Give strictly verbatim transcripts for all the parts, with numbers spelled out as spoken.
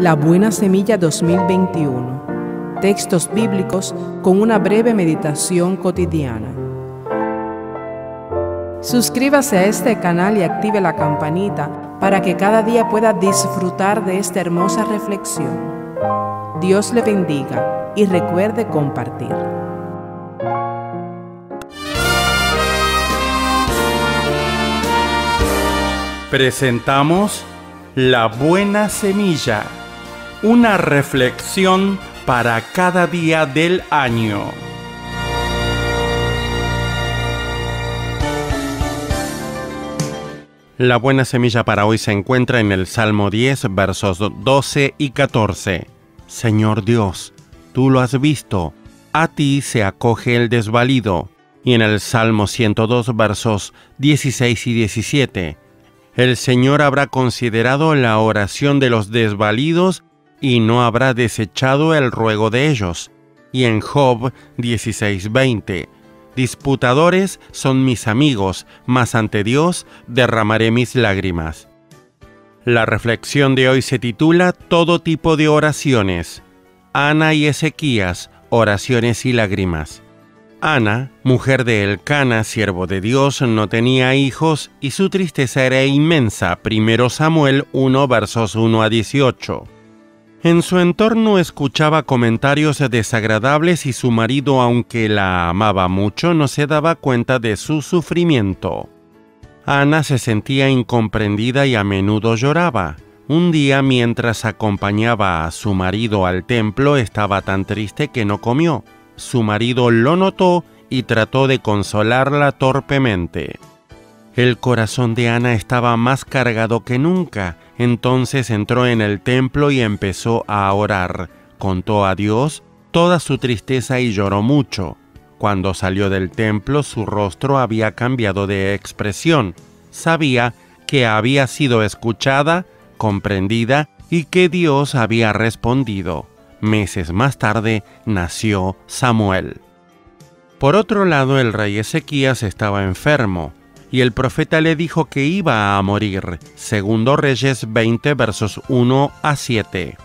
La Buena Semilla dos mil veintiuno. Textos bíblicos con una breve meditación cotidiana. Suscríbase a este canal y active la campanita para que cada día pueda disfrutar de esta hermosa reflexión. Dios le bendiga y recuerde compartir. Presentamos La Buena Semilla, una reflexión para cada día del año. La Buena Semilla para hoy se encuentra en el Salmo diez, versos doce y catorce. Señor Dios, tú lo has visto, a ti se acoge el desvalido. Y en el Salmo ciento dos, versos dieciséis y diecisiete. El Señor habrá considerado la oración de los desvalidos y no habrá desechado el ruego de ellos. Y en Job dieciséis veinte, disputadores son mis amigos, mas ante Dios derramaré mis lágrimas. La reflexión de hoy se titula Todo tipo de oraciones. Ana y Ezequías, oraciones y lágrimas. Ana, mujer de Elcana, siervo de Dios, no tenía hijos y su tristeza era inmensa. primero Samuel uno, versos uno a dieciocho. En su entorno escuchaba comentarios desagradables y su marido, aunque la amaba mucho, no se daba cuenta de su sufrimiento. Ana se sentía incomprendida y a menudo lloraba. Un día, mientras acompañaba a su marido al templo, estaba tan triste que no comió. Su marido lo notó y trató de consolarla torpemente. El corazón de Ana estaba más cargado que nunca, entonces entró en el templo y empezó a orar. Contó a Dios toda su tristeza y lloró mucho. Cuando salió del templo, su rostro había cambiado de expresión. Sabía que había sido escuchada, comprendida y que Dios había respondido. Meses más tarde nació Samuel. Por otro lado, el rey Ezequías estaba enfermo, y el profeta le dijo que iba a morir. Segundo Reyes veinte, versos uno a siete.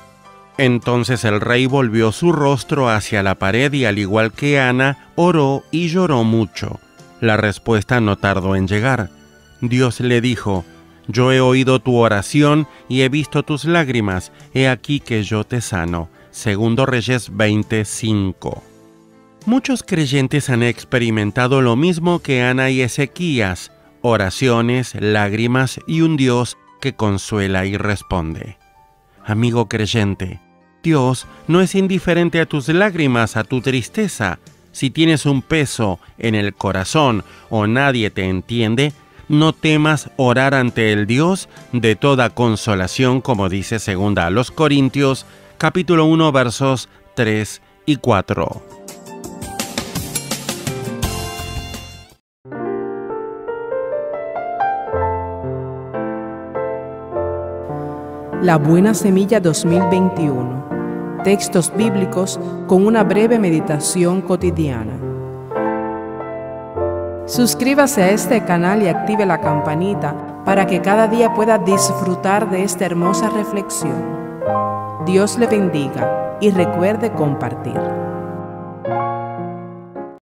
Entonces el rey volvió su rostro hacia la pared y, al igual que Ana, oró y lloró mucho. La respuesta no tardó en llegar. Dios le dijo: «Yo he oído tu oración y he visto tus lágrimas. He aquí que yo te sano». Segundo Reyes veinte, cinco. Muchos creyentes han experimentado lo mismo que Ana y Ezequías: oraciones, lágrimas y un Dios que consuela y responde. Amigo creyente, Dios no es indiferente a tus lágrimas, a tu tristeza. Si tienes un peso en el corazón o nadie te entiende, no temas orar ante el Dios de toda consolación, como dice segunda a los Corintios, capítulo uno, versos tres y cuatro. La Buena Semilla dos mil veintiuno. Textos bíblicos con una breve meditación cotidiana. Suscríbase a este canal y active la campanita para que cada día pueda disfrutar de esta hermosa reflexión. Dios le bendiga y recuerde compartir.